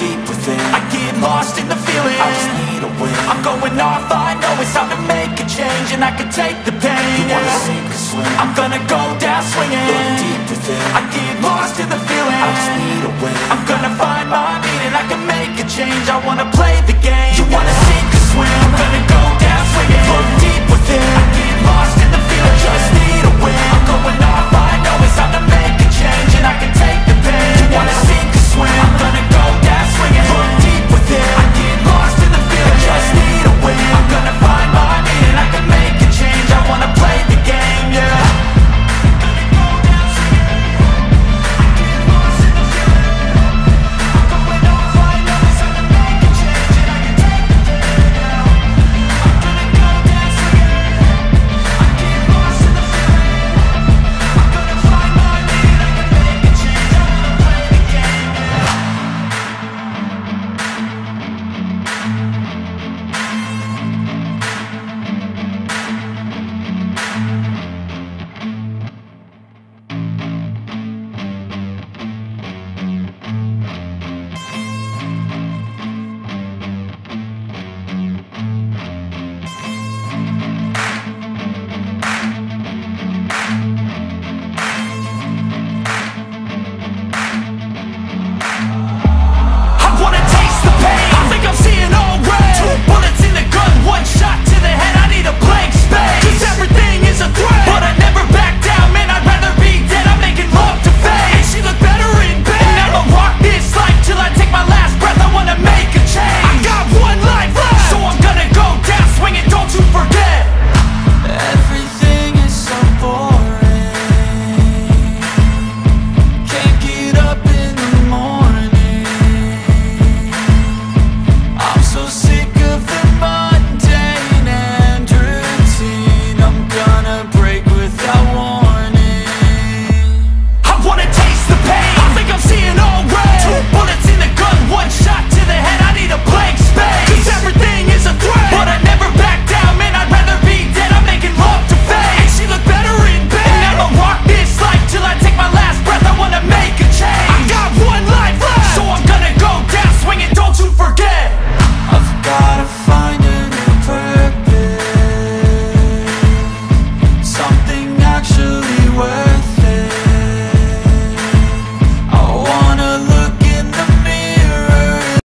deep within. I get lost in the feeling, I just need a win. I'm going off, I know it's time to make a change. And I can take the pain, you wanna sink or swim, I'm gonna go down swinging. Look deep within, I get lost in the feeling, I just need a win. I'm gonna find my meaning, I can make a change. I wanna play the game, you wanna sink or swim, I'm gonna go down swinging. Look deep within.